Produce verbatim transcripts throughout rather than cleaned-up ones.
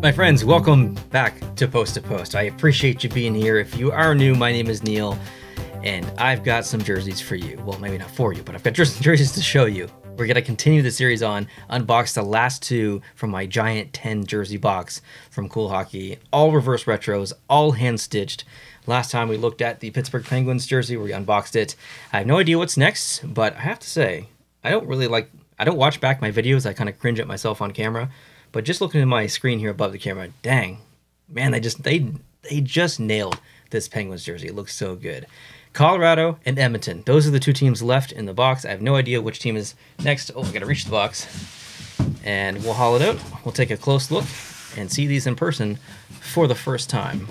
My friends, welcome back to Post to Post. I appreciate you being here. If you are new, my name is Neil, and I've got some jerseys for you. Well, maybe not for you, but I've got jerseys to show you. We're gonna continue the series on, unbox the last two from my giant ten jersey box from Cool Hockey. All reverse retros, all hand-stitched. Last time we looked at the Pittsburgh Penguins jersey, we unboxed it. I have no idea what's next, but I have to say, I don't really like, I don't watch back my videos. I kind of cringe at myself on camera. But just looking at my screen here above the camera, dang, man, they just they they just nailed this Penguins jersey. It looks so good. Colorado and Edmonton. Those are the two teams left in the box. I have no idea which team is next. Oh, I gotta reach the box. And we'll haul it out. We'll take a close look and see these in person for the first time.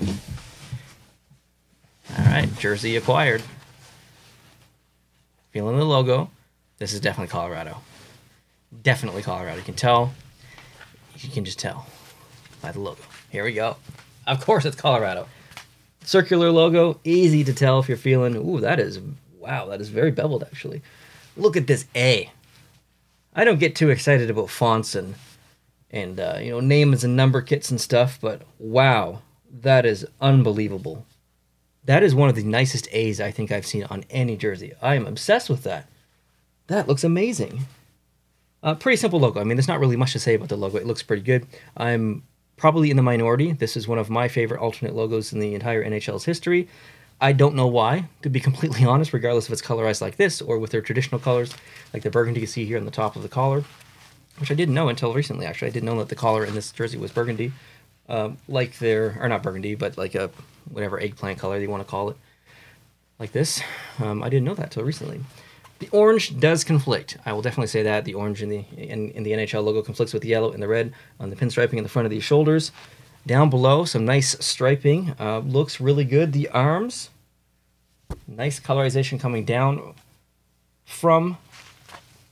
All right, jersey acquired. Feeling the logo. This is definitely Colorado. Definitely Colorado. You can tell. You can just tell by the logo. Here we go. Of course it's Colorado. Circular logo, easy to tell if you're feeling, ooh, that is, wow, that is very beveled actually. Look at this A. I don't get too excited about fonts and, and uh, you know, names and number kits and stuff, but wow, that is unbelievable. That is one of the nicest A's I think I've seen on any jersey. I am obsessed with that. That looks amazing. Uh, pretty simple logo. I mean, there's not really much to say about the logo. It looks pretty good. I'm probably in the minority. This is one of my favorite alternate logos in the entire N H L's history. I don't know why, to be completely honest, regardless if it's colorized like this or with their traditional colors, like the burgundy you see here on the top of the collar, which I didn't know until recently, actually. I didn't know that the collar in this jersey was burgundy, um, like their, or not burgundy, but like a whatever eggplant color you want to call it, like this. Um, I didn't know that until recently. The orange does conflict. I will definitely say that. The orange in the in, in the N H L logo conflicts with the yellow and the red on the pinstriping in the front of these shoulders. Down below, some nice striping. Uh, looks really good. The arms, nice colorization coming down from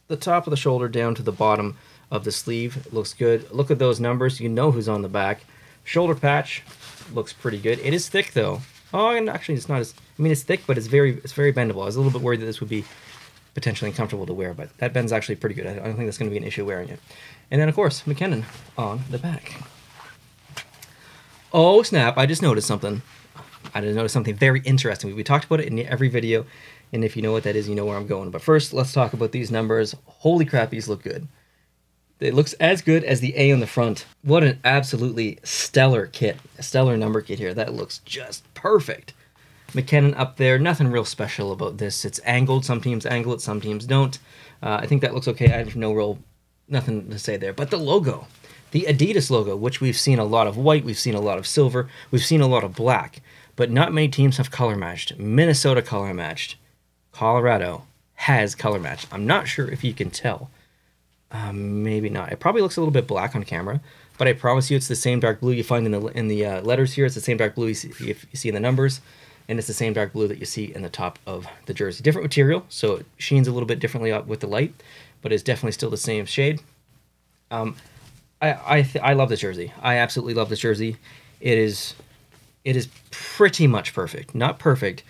the top of the shoulder down to the bottom of the sleeve. Looks good. Look at those numbers. You know who's on the back. Shoulder patch looks pretty good. It is thick though. Oh, and actually it's not as, I mean it's thick, but it's very, it's very bendable. I was a little bit worried that this would be potentially uncomfortable to wear, but that bend's actually pretty good. I don't think that's going to be an issue wearing it. And then, of course, McKinnon on the back. Oh, snap. I just noticed something. I just noticed something very interesting. We talked about it in every video, and if you know what that is, you know where I'm going. But first, let's talk about these numbers. Holy crap, these look good. It looks as good as the A on the front. What an absolutely stellar kit, a stellar number kit here. That looks just perfect. McKinnon up there, nothing real special about this. It's angled. Some teams angle it, some teams don't. Uh, I think that looks okay. I have no real, nothing to say there. But the logo, the Adidas logo, which we've seen a lot of white, we've seen a lot of silver, we've seen a lot of black, but not many teams have color matched. Minnesota color matched. Colorado has color matched. I'm not sure if you can tell. Uh, maybe not. It probably looks a little bit black on camera, but I promise you it's the same dark blue you find in the in the uh, letters here. It's the same dark blue you see, if you see in the numbers. And it's the same dark blue that you see in the top of the jersey. Different material, so it sheens a little bit differently up with the light, but it's definitely still the same shade. Um, I I, th I love this jersey. I absolutely love this jersey. It is it is pretty much perfect. Not perfect,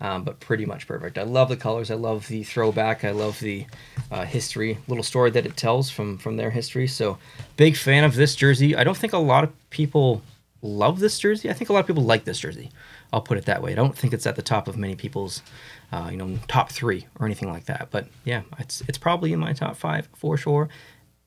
um, but pretty much perfect. I love the colors. I love the throwback. I love the uh, history, little story that it tells from from their history. So big fan of this jersey. I don't think a lot of people love this jersey. I think a lot of people like this jersey. I'll put it that way. I don't think it's at the top of many people's, uh, you know, top three or anything like that. But yeah, it's it's probably in my top five for sure,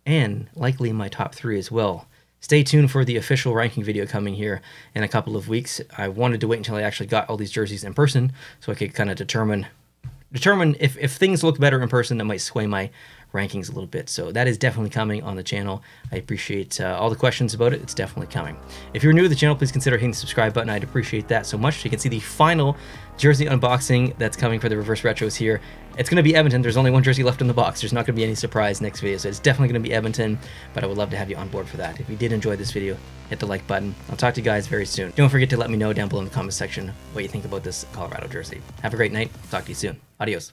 and likely in my top three as well. Stay tuned for the official ranking video coming here in a couple of weeks. I wanted to wait until I actually got all these jerseys in person so I could kind of determine determine if if things look better in person. That might sway my rankings a little bit. So that is definitely coming on the channel. I appreciate uh, all the questions about it. It's definitely coming. If you're new to the channel, please consider hitting the subscribe button. I'd appreciate that so much. You can see the final jersey unboxing that's coming for the reverse retros here. It's going to be Edmonton. There's only one jersey left in the box. There's not going to be any surprise next video. So it's definitely going to be Edmonton, but I would love to have you on board for that. If you did enjoy this video, hit the like button. I'll talk to you guys very soon. Don't forget to let me know down below in the comment section what you think about this Colorado jersey. Have a great night. Talk to you soon. Adios.